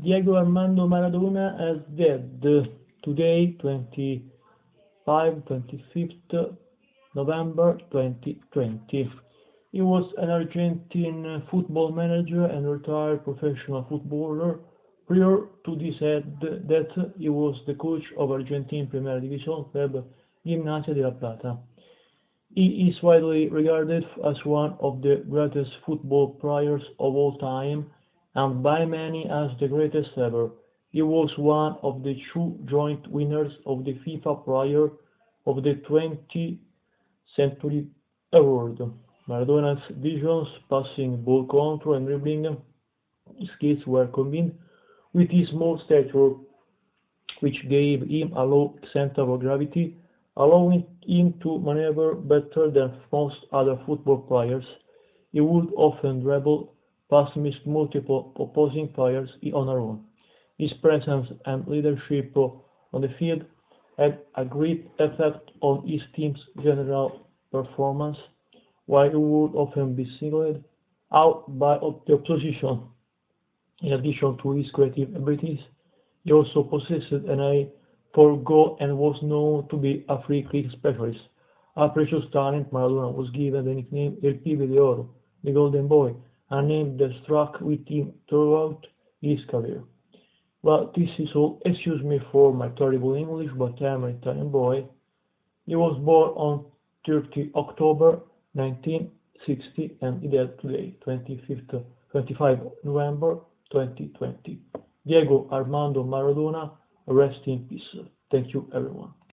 Diego Armando Maradona as dead today, 25th November 2020. He was an Argentine football manager and retired professional footballer. Prior to this death, he was the coach of Argentine Primera Division club Gimnasia de la Plata. He is widely regarded as one of the greatest football players of all time, and by many as the greatest ever. He was one of the two joint winners of the FIFA Player of the 20th Century Award. Maradona's visions, passing, ball control and dribbling skills were combined with his small stature, which gave him a low center of gravity, allowing him to maneuver better than most other football players. He would often dribble past multiple opposing players on a run. His presence and leadership on the field had a great effect on his team's general performance, while he would often be singled out by the opposition. In addition to his creative abilities, he also possessed an eye for goal and was known to be a free kick specialist. A precious talent, Maradona was given the nickname El Pibe de Oro, the Golden Boy, a name that struck with him throughout his career. Well, this is all. Excuse me for my terrible English, but I am an Italian boy. He was born on 30 October 1960 and he died today, 25 November 2020. Diego Armando Maradona, rest in peace. Thank you, everyone.